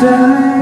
die.